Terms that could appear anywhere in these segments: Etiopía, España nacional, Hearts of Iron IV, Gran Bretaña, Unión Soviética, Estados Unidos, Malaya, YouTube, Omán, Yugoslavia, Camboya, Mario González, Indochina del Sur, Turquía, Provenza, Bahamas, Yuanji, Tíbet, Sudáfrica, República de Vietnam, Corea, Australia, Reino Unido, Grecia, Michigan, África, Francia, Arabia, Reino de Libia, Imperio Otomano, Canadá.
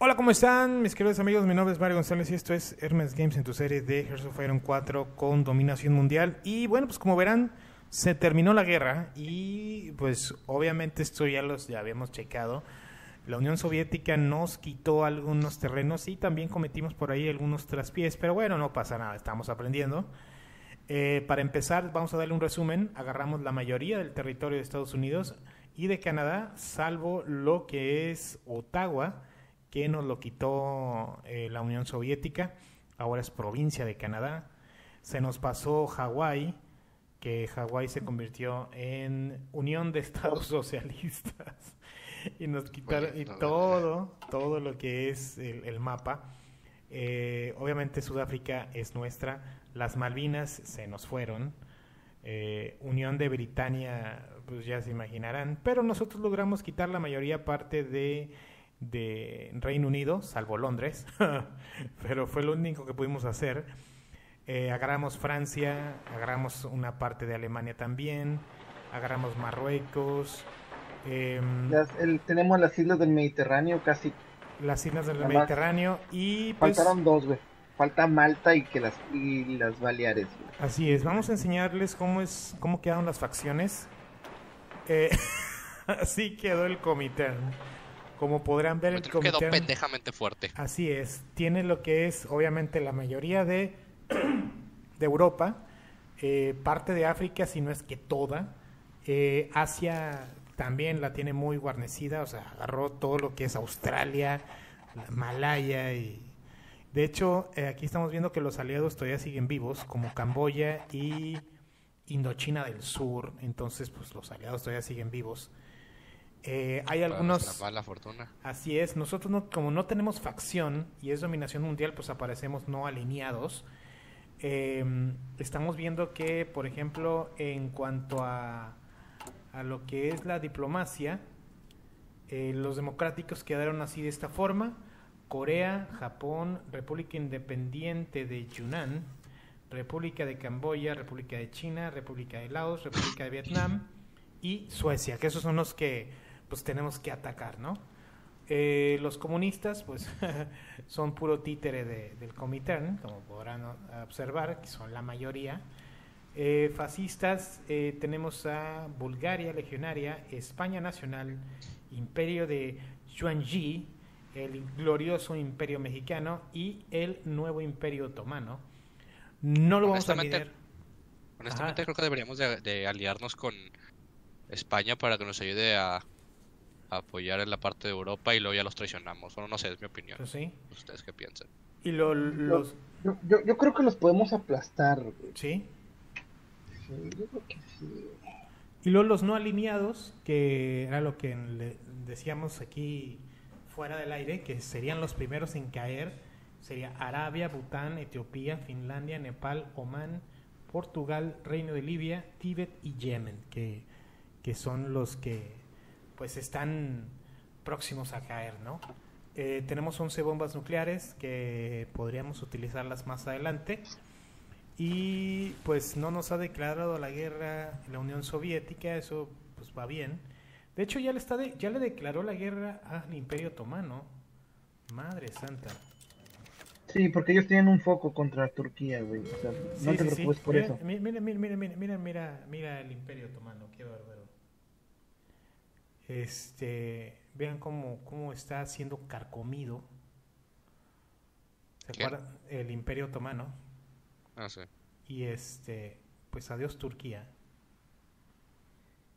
Hola, ¿cómo están mis queridos amigos? Mi nombre es Mario González y esto es Hermes Games en tu serie de Hearts of Iron 4 con Dominación Mundial. Y bueno, pues como verán, se terminó la guerra y pues obviamente esto ya habíamos checado. La Unión Soviética nos quitó algunos terrenos y también cometimos por ahí algunos traspiés, pero bueno, no pasa nada, estamos aprendiendo. Para empezar, vamos a darle un resumen. Agarramos la mayoría del territorio de Estados Unidos y de Canadá, salvo lo que es Ottawa, que nos lo quitó la Unión Soviética, ahora es provincia de Canadá. Se nos pasó Hawái, que Hawái se convirtió en Unión de Estados Socialistas, y nos quitaron todo lo que es el mapa. Obviamente Sudáfrica es nuestra, las Malvinas se nos fueron, Unión de Britania, pues ya se imaginarán, pero nosotros logramos quitar la mayoría parte de Reino Unido, salvo Londres, pero fue lo único que pudimos hacer. Agarramos Francia, agarramos una parte de Alemania también, agarramos Marruecos. Tenemos las islas del Mediterráneo casi. Las islas del Mediterráneo y... Pues, faltaron dos, güey. Falta Malta y las Baleares, güey. Así es, vamos a enseñarles cómo quedaron las facciones. Así quedó el comité. Como podrán ver, el comité quedó pendejamente fuerte. Así es, tiene lo que es obviamente la mayoría de Europa, parte de África, si no es que toda, Asia también la tiene muy guarnecida, o sea, agarró todo lo que es Australia, la Malaya, y de hecho aquí estamos viendo que los aliados todavía siguen vivos, como Camboya y Indochina del Sur, entonces pues los aliados todavía siguen vivos. Hay algunos... Mala fortuna. Así es, nosotros como no tenemos facción y es dominación mundial, pues aparecemos no alineados. Estamos viendo que, por ejemplo, en cuanto a lo que es la diplomacia, los democráticos quedaron así de esta forma: Corea, Japón, República Independiente de Yunnan, República de Camboya, República de China, República de Laos, República de Vietnam y Suecia, que esos son los que pues tenemos que atacar, ¿no? Los comunistas pues son puro títere del Comintern, como podrán observar, que son la mayoría. Fascistas, tenemos a Bulgaria Legionaria, España Nacional, Imperio de Yuanji, el glorioso Imperio Mexicano y el nuevo Imperio Otomano. No lo vamos a lidiar. Honestamente creo que deberíamos de aliarnos con España para que nos ayude a apoyar en la parte de Europa y luego ya los traicionamos. Bueno, no sé, es mi opinión. ¿Sí? ¿Ustedes qué piensan? Y yo creo que los podemos aplastar. ¿Sí? Sí, yo creo que sí. Y luego los no alineados, que era lo que le decíamos aquí fuera del aire, que serían los primeros en caer, sería Arabia, Bután, Etiopía, Finlandia, Nepal, Omán, Portugal, Reino de Libia, Tíbet y Yemen, que son los que pues están próximos a caer, ¿no? Tenemos 11 bombas nucleares que podríamos utilizarlas más adelante y pues no nos ha declarado la guerra la Unión Soviética, eso pues va bien. De hecho ya le declaró la guerra al Imperio Otomano. Madre santa. Sí, porque ellos tienen un foco contra Turquía, güey. O sea, sí, no te preocupes por eso. Mira el Imperio Otomano, qué bárbaro. Vean cómo está siendo carcomido. ¿Se acuerdan? El Imperio Otomano. Ah, sí. Y pues adiós Turquía.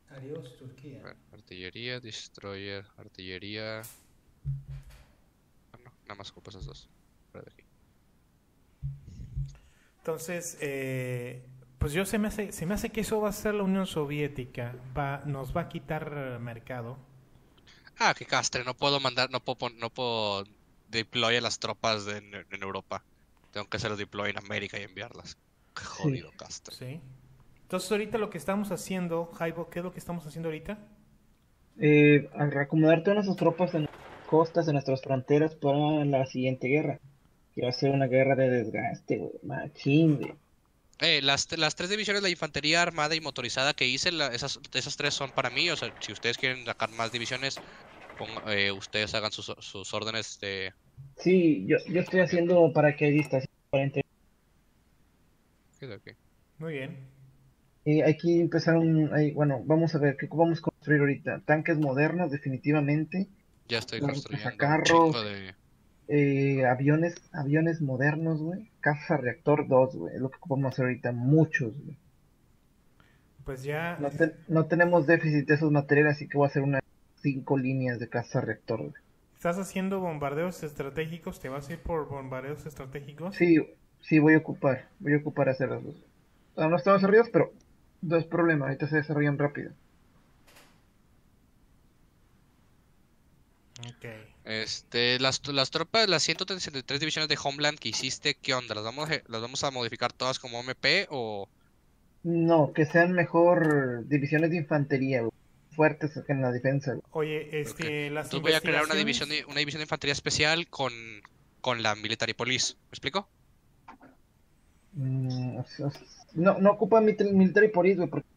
Adiós Turquía. Bueno, artillería, destroyer, artillería. Bueno, nada más ocupas esas dos. Entonces, pues yo se me hace que eso va a ser la Unión Soviética, nos va a quitar mercado. Ah, qué castre, no puedo deploy a las tropas en Europa. Tengo que hacer el deploy en América y enviarlas. Qué jodido, sí. Castre. Sí. Entonces ahorita lo que estamos haciendo, Jaibo, ¿qué es lo que estamos haciendo ahorita? Acomodar todas nuestras tropas en costas, en nuestras fronteras para la siguiente guerra. Que va a ser una guerra de desgaste, güey. Machín, güey. Las tres divisiones, la infantería armada y motorizada que hice, esas tres son para mí. O sea, si ustedes quieren sacar más divisiones, ponga, ustedes hagan sus órdenes de... Sí, yo estoy haciendo paracaidistas. Okay. Muy bien. Aquí empezaron, bueno, vamos a ver, ¿qué vamos a construir ahorita? Tanques modernos, definitivamente. Ya estoy construyendo. Carros, aviones modernos, güey. Casa reactor 2, güey. Es lo que ocupamos hacer ahorita, muchos, güey. Pues ya... No tenemos déficit de esos materiales, así que voy a hacer unas 5 líneas de casa reactor, güey. ¿Estás haciendo bombardeos estratégicos? ¿Te vas a ir por bombardeos estratégicos? Sí, voy a ocupar hacer las dos. No estamos arriba, pero no es problema, ahorita se desarrollan rápido. Okay. Las tropas, las 173 divisiones de Homeland que hiciste, ¿qué onda? ¿Las vamos a modificar todas como MP o...? No, que sean mejor divisiones de infantería, fuertes en la defensa. Oye, okay. Entonces voy a crear una división de infantería especial con la Military Police, ¿me explico? No ocupa Military Police, güey, porque...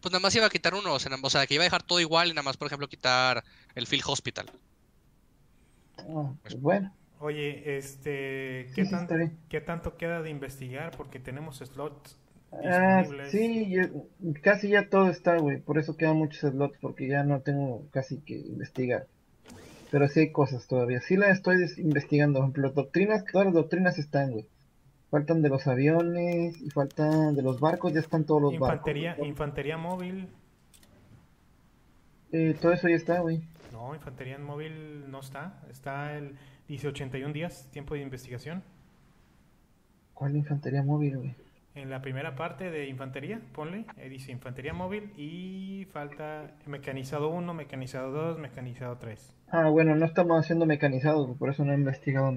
Pues nada más iba a quitar unos, o sea, que iba a dejar todo igual y nada más, por ejemplo, quitar el Field Hospital. Oh, pues bueno. Oye, ¿qué tanto queda de investigar? Porque tenemos slots disponibles. Sí, casi ya todo está, güey, por eso quedan muchos slots, porque ya no tengo casi que investigar. Pero sí hay cosas todavía, sí las estoy investigando, por ejemplo, doctrinas, todas las doctrinas están, güey. Faltan de los aviones y faltan de los barcos, ya están todos los barcos. Infantería móvil. Todo eso ya está, güey. No, infantería móvil no está. Está el 81 días, tiempo de investigación. ¿Cuál infantería móvil, güey? En la primera parte de infantería, ponle, dice infantería móvil y falta mecanizado 1, mecanizado 2, mecanizado 3. Ah, bueno, no estamos haciendo mecanizados, por eso no he investigado.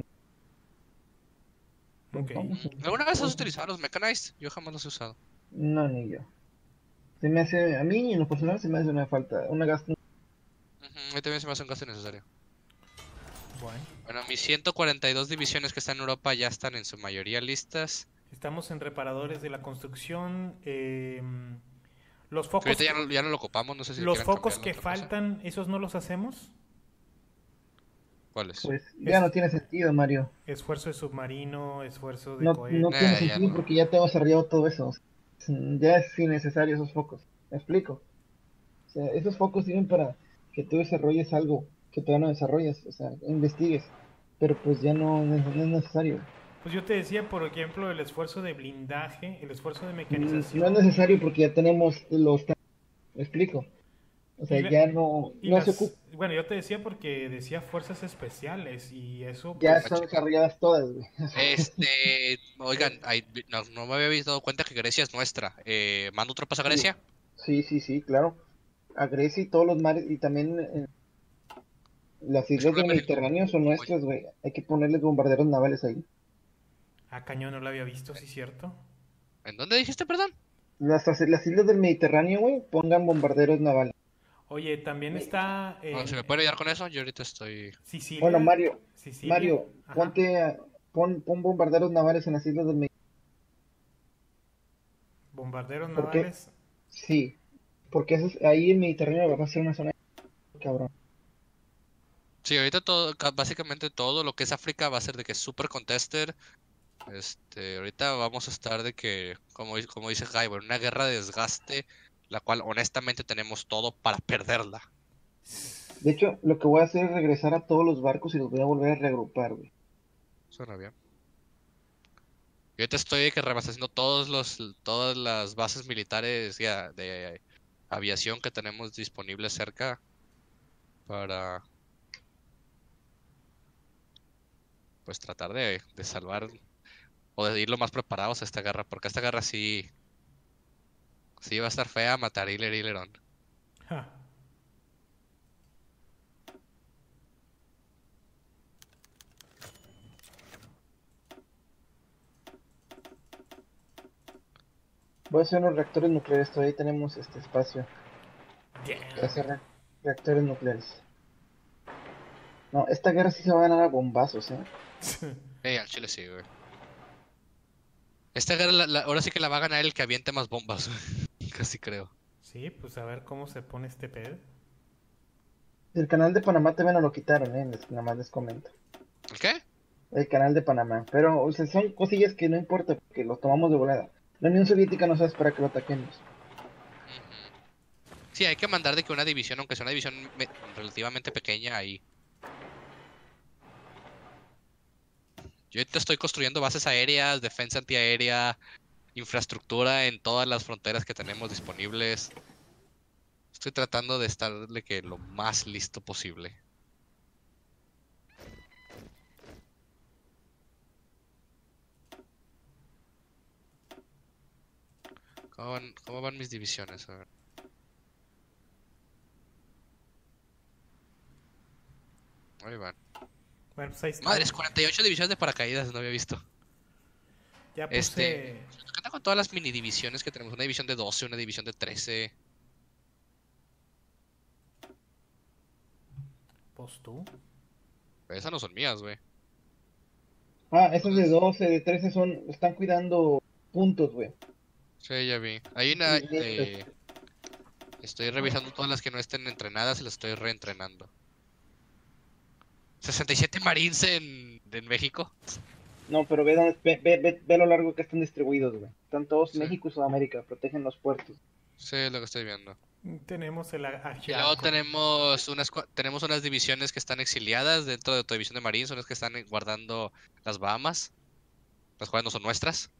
Okay. ¿Alguna vez has utilizado los Mechanized? Yo jamás los he usado. No, ni yo. Se me hace, a mí en lo personal se me hace una falta, una gasto. A mí también se me hace un gasto necesario. Bueno, mis 142 divisiones que están en Europa ya están en su mayoría listas. Estamos en reparadores de la construcción. Los focos... Ahorita ya no lo ocupamos, no sé si... Los focos que faltan, ¿esos no los hacemos? ¿Cuáles? Pues ya no tiene sentido, Mario. Esfuerzo de submarino, esfuerzo de cohete. No tiene sentido ya, porque ya te hemos desarrollado todo eso. Ya es innecesario esos focos. ¿Me explico? O sea, esos focos sirven para que tú desarrolles algo que todavía no desarrollas. O sea, investigues. Pero pues ya no es necesario. Pues yo te decía, por ejemplo, el esfuerzo de blindaje, el esfuerzo de mecanización. No es necesario porque ya tenemos los... ¿Me explico? O sea, ya no se ocupa. Bueno, yo te decía porque decía fuerzas especiales y eso... Pues, ya son desarrolladas todas, güey. Oigan, no me habéis dado cuenta que Grecia es nuestra. ¿Mando tropas a Grecia? Sí, claro. A Grecia y todos los mares y también las islas del Mediterráneo son nuestras, güey. Hay que ponerles bombarderos navales ahí. Ah, cañón, no lo había visto, sí, cierto. ¿En dónde dijiste, perdón? Las islas del Mediterráneo, güey, pongan bombarderos navales. Oye, también está... ¿Se me puede ayudar con eso? Yo ahorita estoy... Sicilia. Bueno, Mario, Sicilia. Mario, pon bombarderos navales en las islas del Mediterráneo. ¿Bombarderos navales? Sí, porque eso es, ahí el Mediterráneo va a ser una zona... Cabrón. Sí, ahorita todo, básicamente todo lo que es África va a ser de que super contester. Ahorita vamos a estar de que, como dice Jaime, una guerra de desgaste... La cual, honestamente, tenemos todo para perderla. De hecho, lo que voy a hacer es regresar a todos los barcos y los voy a volver a reagrupar, güey. Suena bien. Yo te estoy que rebasando todas las bases militares ya, de aviación que tenemos disponibles cerca para... Pues tratar de salvar o de ir lo más preparados a esta guerra, porque esta guerra sí... Sí, va a estar fea matar a Hiller y Lerón. Huh. Voy a hacer unos reactores nucleares, todavía tenemos este espacio. Voy a hacer reactores nucleares. No, esta guerra sí se va a ganar a bombazos, al chile sí, güey. Esta guerra ahora sí que la va a ganar el que aviente más bombas, güey. Casi creo. Sí, pues a ver cómo se pone este pedo. El canal de Panamá también no lo quitaron, nada más les comento. ¿El qué? El canal de Panamá. Pero, o sea, son cosillas que no importa, porque los tomamos de volada. La Unión Soviética no se espera que lo ataquemos. Sí, hay que mandar de que una división, aunque sea una división relativamente pequeña, ahí. Yo ahorita estoy construyendo bases aéreas, defensa antiaérea, infraestructura en todas las fronteras que tenemos disponibles. Estoy tratando de estar de que lo más listo posible. ¿Cómo van mis divisiones? A ver. Ahí van. Bueno, pues ahí está. Madres, 48 divisiones de paracaídas, no había visto. Ya puse... Se encanta con todas las mini divisiones que tenemos. Una división de 12, una división de 13. ¿Pues tú? Esas no son mías, güey. Ah, esos de 12, de 13 son... Están cuidando puntos, güey. Sí, ya vi. Hay una... Estoy revisando todas las que no estén entrenadas y las estoy reentrenando. 67 marines en México. No, pero ve lo largo que están distribuidos, güey. Están todos, sí. México y Sudamérica, protegen los puertos. Sí, es lo que estoy viendo. Tenemos el Ajiaco. Luego tenemos unas divisiones que están exiliadas dentro de tu división de marines, son las que están guardando las Bahamas, las cuales no son nuestras.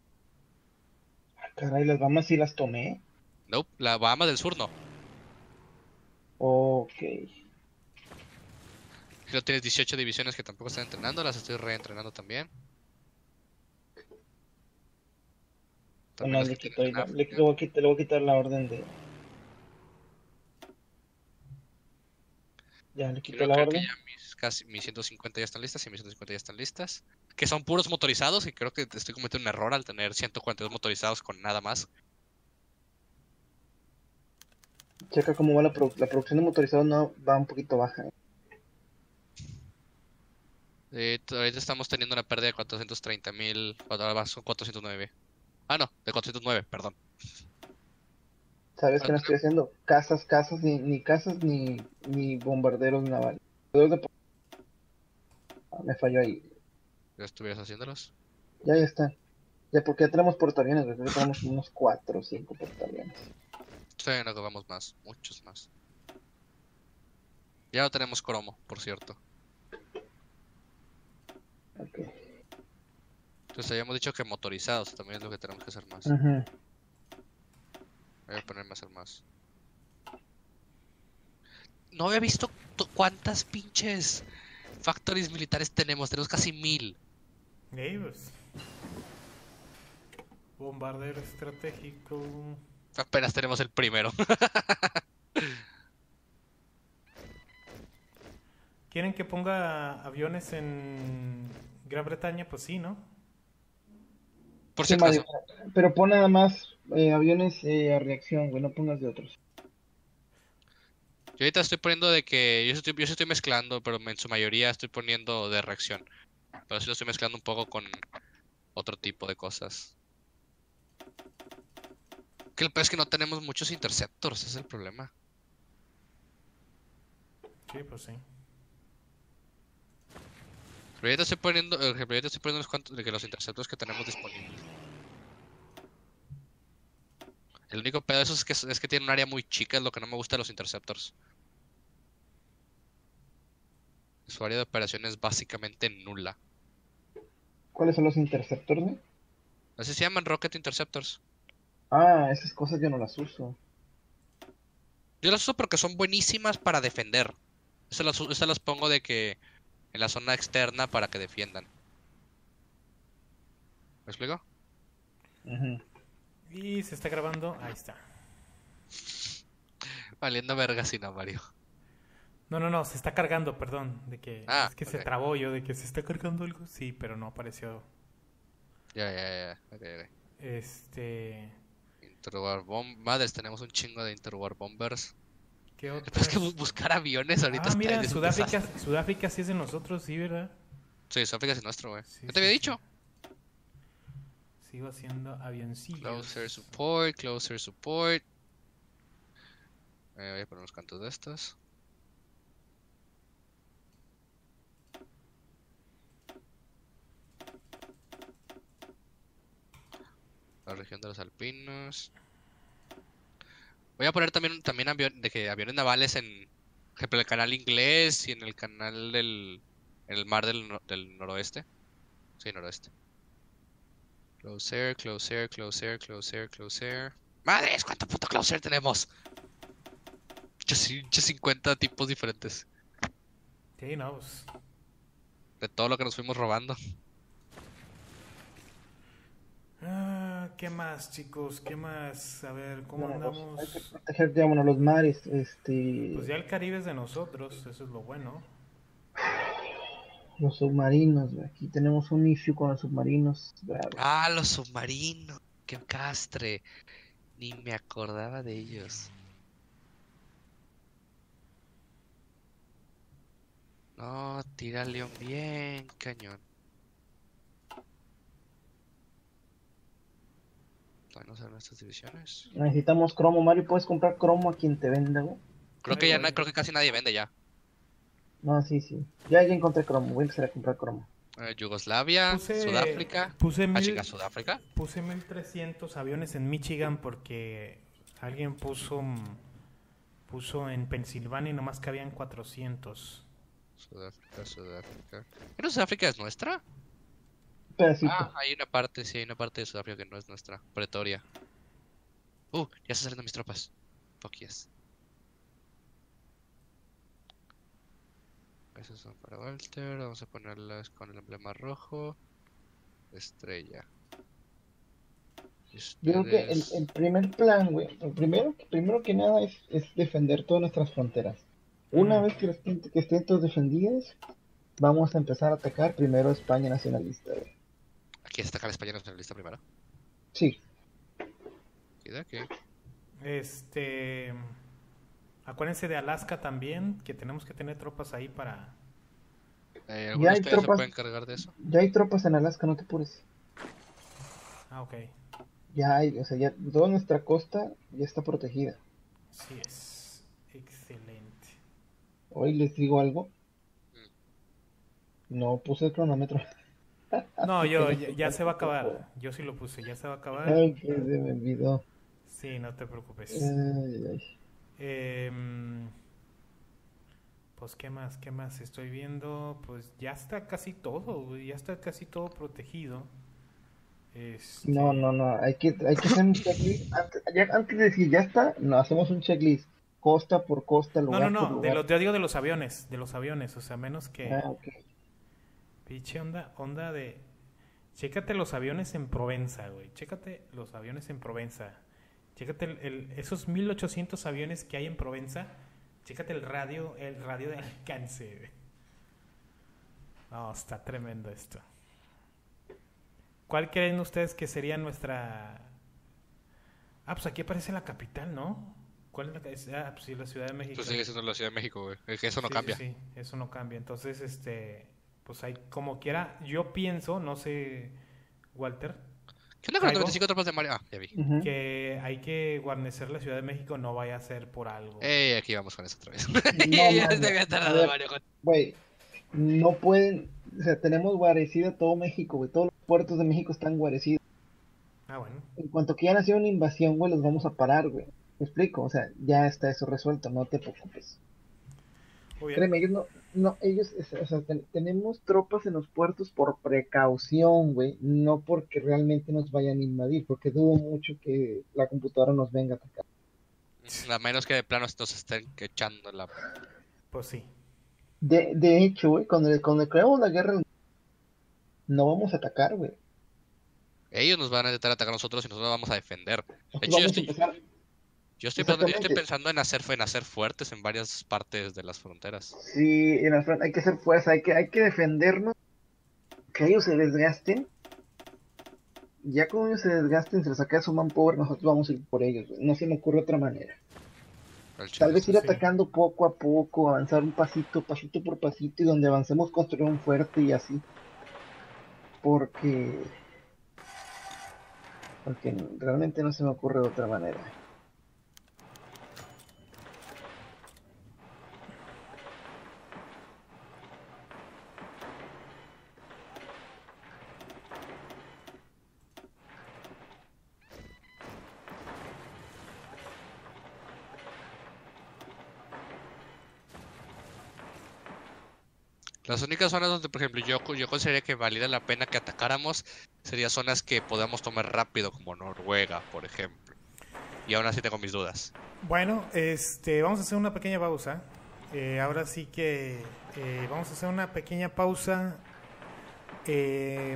Ah, caray, las Bahamas sí las tomé. No, nope, la Bahamas del Sur no. Ok. Pero tienes 18 divisiones que tampoco están entrenando, las estoy reentrenando también. No, le voy a quitar la orden de... Ya, le quito la orden. Casi mis 150 ya están listas y mis 150 ya están listas. Que son puros motorizados y creo que estoy cometiendo un error al tener 142 motorizados con nada más. Checa cómo va la producción de motorizados, no va un poquito baja. Ahorita estamos teniendo una pérdida de 430.000, ahora va con 409. Ah, no, de 409, perdón. ¿Sabes qué no estoy haciendo? Casas, ni bombarderos navales. Me falló ahí. ¿Ya estuvieras haciéndolos? Ya están. Ya, porque ya tenemos portaaviones, ¿verdad? Ya tenemos unos 4 o 5 portaaviones. Sí, nos acabamos más, muchos más. Ya no tenemos cromo, por cierto. Okay. Entonces habíamos dicho que motorizados también es lo que tenemos que hacer más. Uh-huh. Voy a ponerme a hacer más. No había visto cuántas pinches factories militares tenemos. Tenemos casi 1000. Neighbors. Bombardero estratégico. Apenas tenemos el primero. ¿Quieren que ponga aviones en Gran Bretaña? Pues sí, ¿no? Por si acaso. Pero pon nada más aviones a reacción, güey, no pongas de otros. Yo ahorita estoy poniendo de que... Yo estoy mezclando, pero en su mayoría estoy poniendo de reacción. Pero sí lo estoy mezclando un poco con otro tipo de cosas. Que lo peor es que no tenemos muchos interceptors, ese es el problema. Sí, pues sí. Pero ahorita estoy poniendo unos cuantos de que los interceptos que tenemos disponibles. El único pedo de eso es que tiene un área muy chica, es lo que no me gusta de los interceptors. Su área de operación es básicamente nula. ¿Cuáles son los interceptors, güey? Así se llaman, Rocket Interceptors. Ah, esas cosas yo no las uso. Yo las uso porque son buenísimas para defender. Esas las pongo de que... en la zona externa para que defiendan. ¿Me explico? Uh-huh. Y se está grabando. Ahí está. Valiendo verga si no, Mario. No, se está cargando, perdón. De que es que okay. Se trabó yo, de que se está cargando algo. Sí, pero no apareció. Ya. Okay. Interwar Bombers. Madres, tenemos un chingo de Interwar Bombers. Es que buscar aviones ahorita está... mira, Sudáfrica sí es de nosotros, sí, ¿verdad? Sí, Sudáfrica es nuestro, güey. Sí, ¿no te había dicho? Sigo haciendo avioncillos. Closer support. Voy a poner unos cantos de estos. región de los alpinos. Voy a poner también aviones navales en el canal inglés y en el canal del mar del noroeste. Sí, noroeste. Closer, closer, closer, closer, closer. ¡Madres! ¿Cuánto puto closer tenemos? 50 tipos diferentes. Sí, no. De todo lo que nos fuimos robando. ¿Qué más, chicos? ¿Qué más? A ver, ¿cómo andamos? Hay que proteger, digamos, los mares. Pues ya el Caribe es de nosotros, eso es lo bueno. Los submarinos, aquí tenemos un issue con los submarinos. Bravo. Ah, los submarinos, qué castre. Ni me acordaba de ellos. No, tira al león bien, cañón. Vamos a ver nuestras divisiones. Necesitamos cromo, Mario. ¿Puedes comprar cromo a quien te venda, güey? Creo que ya no, creo que casi nadie vende ya. No, sí, sí. Ya encontré cromo. Voy a empezar a comprar cromo. Yugoslavia, Sudáfrica. Sudáfrica. Puse 1300 aviones en Michigan porque alguien puso en Pensilvania y nomás cabían 400. Sudáfrica, Sudáfrica. ¿Pero Sudáfrica es nuestra? Pedacito. Ah, hay una parte, sí, hay una parte de Sudáfrica que no es nuestra. Pretoria. Ya están saliendo mis tropas. Poquias. Esas son para Walter. Vamos a ponerlas con el emblema rojo. Estrella. Ustedes... Yo creo que el primer plan, güey. Primero que nada es defender todas nuestras fronteras. Una vez que estén todos defendidas, vamos a empezar a atacar primero a España nacionalista, güey. ¿Quieres atacar a España nacionalista primero? Sí. ¿Y de qué? Acuérdense de Alaska también, que tenemos que tener tropas ahí para... ¿Alguna de ustedes se puede encargar de eso? Ya hay tropas en Alaska, no te apures. Ah, ok. Ya hay, o sea, ya toda nuestra costa ya está protegida. Sí es, excelente. Hoy les digo algo. No puse el cronómetro. No, ya se va a acabar. Yo sí lo puse, ya se va a acabar. Ay, que se me olvidó. Sí, no te preocupes. Ay, ay. Pues qué más estoy viendo, pues ya está casi todo protegido. No, hay que hacer un checklist antes de decir ya está, no hacemos un checklist costa por costa, lugar por lugar. No, yo digo de los aviones, o sea, menos que pinche onda de chécate los aviones en Provenza, güey, chécate esos 1800 aviones que hay en Provenza. Chécate el radio de alcance. No, está tremendo esto. ¿Cuál creen ustedes que sería nuestra...? Ah, pues aquí aparece la capital, ¿no? ¿Cuál es la...? Ah, pues sí, la Ciudad de México. Pues sigue siendo la Ciudad de México, güey. Eso no cambia. Sí, eso no cambia. Entonces, pues hay como quiera... Yo pienso, no sé, Walter... ¿Qué onda con los 35 tropas de Mario? Ah, ya vi. Que hay que guarnecer la Ciudad de México, no vaya a ser por algo. Aquí vamos con eso otra vez. Güey, no pueden... O sea, tenemos guarecido todo México, güey. Todos los puertos de México están guarecidos. Ah, bueno. En cuanto que ya nació una invasión, güey, los vamos a parar, güey. ¿Me explico? O sea, ya está eso resuelto, no te preocupes. Créeme, ellos tenemos tropas en los puertos por precaución, güey, no porque realmente nos vayan a invadir, porque dudo mucho que la computadora nos venga a atacar. A menos que de plano estos estén echando la... Pues sí. De hecho, güey, cuando creamos la guerra, no vamos a atacar, güey. Ellos nos van a intentar atacar a nosotros y nosotros nos vamos a defender. De hecho, yo estoy pensando en hacer fuertes en varias partes de las fronteras. Sí, hay que hacer fuerza, hay que defendernos, que ellos se desgasten. Ya como ellos se desgasten, se les saca su manpower, nosotros vamos a ir por ellos, güey. No se me ocurre otra manera. Tal vez ir atacando poco a poco, avanzar un pasito por pasito, y donde avancemos construir un fuerte y así. Porque realmente no se me ocurre otra manera. Las únicas zonas donde, por ejemplo, yo consideraría que valida la pena que atacáramos serían zonas que podamos tomar rápido, como Noruega, por ejemplo. Y aún así tengo mis dudas. Bueno, vamos a hacer una pequeña pausa. Ahora sí que vamos a hacer una pequeña pausa.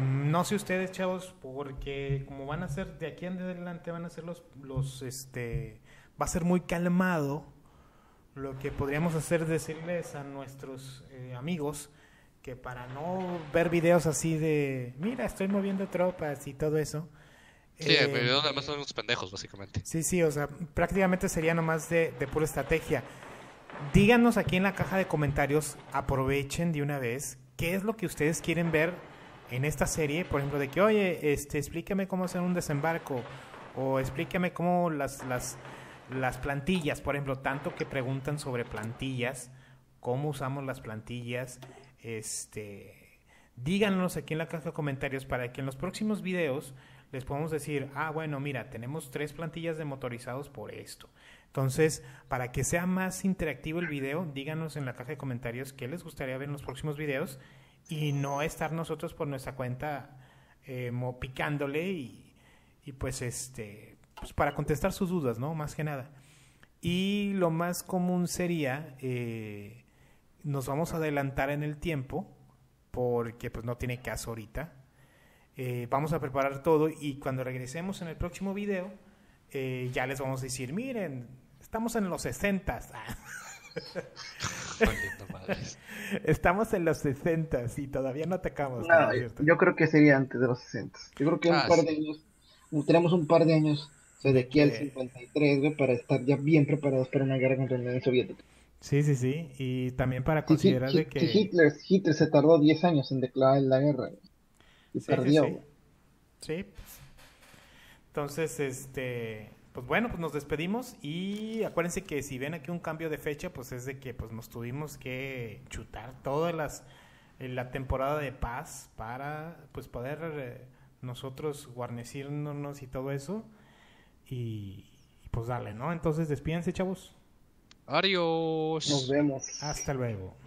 No sé ustedes, chavos, porque como van a ser de aquí en adelante, van a ser va a ser muy calmado. Lo que podríamos hacer, decirles a nuestros amigos que para no ver videos así de, mira, estoy moviendo tropas y todo eso. Sí, videos además son unos pendejos, básicamente. Sí, sí, o sea, prácticamente sería nomás de pura estrategia. Díganos aquí en la caja de comentarios, aprovechen de una vez, qué es lo que ustedes quieren ver en esta serie. Por ejemplo, de que, oye, explícame cómo hacer un desembarco, o explícame cómo las plantillas, por ejemplo, tanto que preguntan sobre plantillas, cómo usamos las plantillas, díganos aquí en la caja de comentarios para que en los próximos videos les podamos decir, ah, bueno, mira, tenemos 3 plantillas de motorizados por esto. Entonces, para que sea más interactivo el video, díganos en la caja de comentarios qué les gustaría ver en los próximos videos y no estar nosotros por nuestra cuenta picándole y pues pues para contestar sus dudas, ¿no? Más que nada. Y lo más común sería, nos vamos a adelantar en el tiempo, porque pues no tiene caso ahorita. Vamos a preparar todo y cuando regresemos en el próximo video, ya les vamos a decir, miren, estamos en los 60s. Estamos en los 60s y todavía no atacamos. No, yo creo que sería antes de los 60s. Yo creo que tenemos un par de años. O sea, de aquí al 53, güey, para estar ya bien preparados para una guerra contra la Unión Soviética. Sí, sí, sí. Y también para considerar que Hitler se tardó 10 años en declarar la guerra. Y sí, perdió. Sí, sí. Sí. Entonces, pues bueno, pues nos despedimos. Y acuérdense que si ven aquí un cambio de fecha, pues es de que pues nos tuvimos que chutar toda la temporada de paz para pues poder nosotros guarnecirnos y todo eso. Y pues dale, ¿no? Entonces despídense, chavos. Adiós. Nos vemos. Hasta luego.